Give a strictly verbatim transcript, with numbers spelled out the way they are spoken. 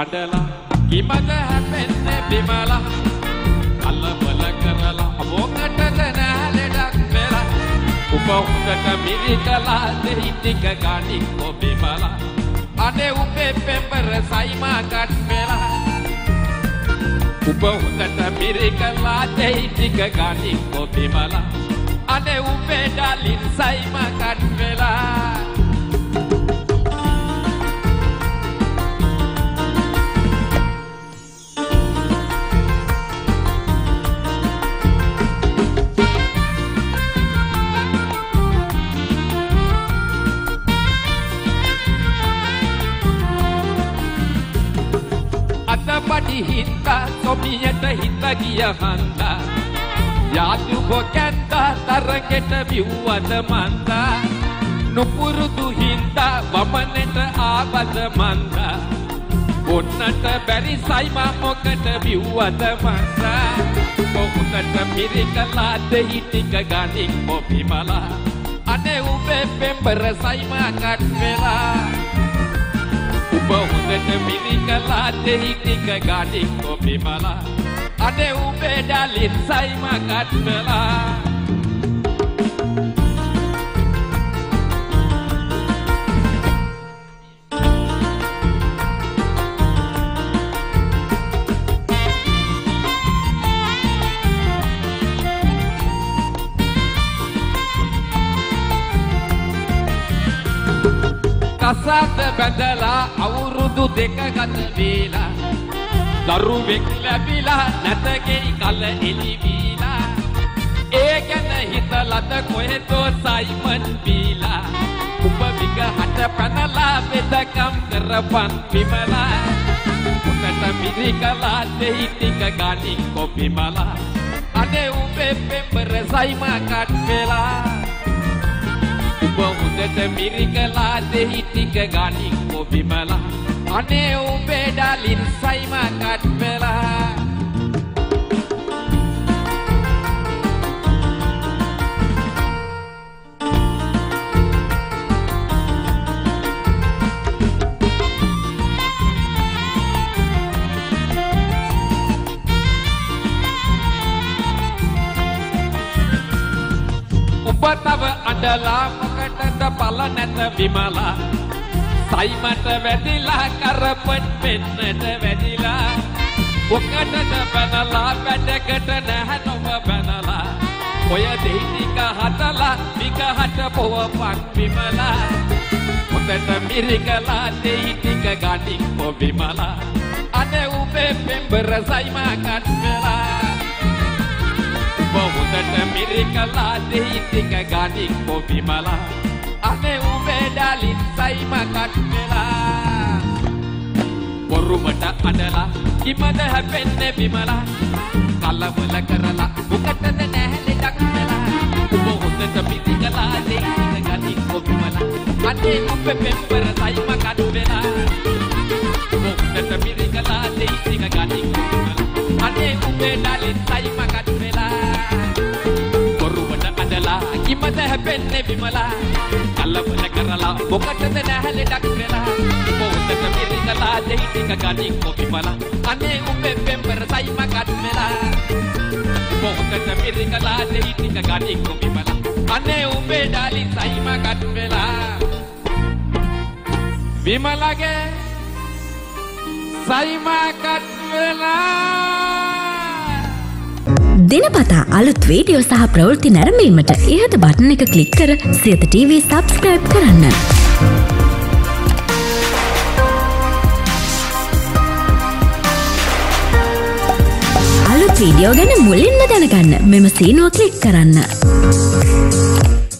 adela imada hapenne bimala alla balakarala avokatana hale dakbela upahutaka mirikala dehitika gani ko bimala ane upe pembara saima cut wela upahutaka mirikala dehitika gani ko bimala ane upe dalin saima cut wela Badi hinta, somiyata hinta giya handa. Yadu bokenta, tarangeta biuwada manda. Nupurudu hinta, vamaneta abada manda. Bonnata beri saima mokata biuwada manda. Mokata pirikala dehitika ganik mobimala. Ane ube pembera saima cut wela. Ubahutata mirikala dehitika gani ko bimala ane ube dalin saima cut wela Kasat badala avrudu dekagat vela daruwek labila natake kala elivila ekena hitalata koheto saiman bila upaviga hata panala vedakam karapan bimala utata mirikala dehitika gani ko bimala ane ube pembera saima cut wela Ubahutata mirikala dehitika gani ko bimala ane ube dalin saima cut wela Ubatawa adala Kata palanata bimala, saimata vedila karapan pennata vedila. Bukata banala vedakata nahanova banala. Oya dehitika hatala, mika hata pova pan bimala. Utata mirikala dehitika gani ko bimala. Ane ube pembera saima cut wela. Ubahutata mirikala dehitika gani ko bimala. Ane ube dalin saima cut wela Porumata adala imada hapenne bimala Kalavala karala bukatana nahale dakbela Ubahutata mirikala dehitika gani ko bimala Ane ube pembera saima cut wela Ubahutata mirikala dehitika gani ko bimala Ane ube dalin saima cut wela Imada hapenne bimala Kalavala karala bukatana nahale dakbela Ubahutata mirikala dehitika gani ko bimala Ane ube pembera saima cut wela Ubahutata mirikala dehitika gani ko bimala Ane ube dalin saima cut wela Bimala ge saima cut wela දිනපතා අලුත් video සහ ප්‍රවෘත්ති නැරඹීමට ඉහත button එක click කර Siyatha TV subscribe කරන්න. අලුත් වීඩියෝ ගැන මුලින්ම දැනගන්න මෙම සීනුව ක්ලික් කරන්න.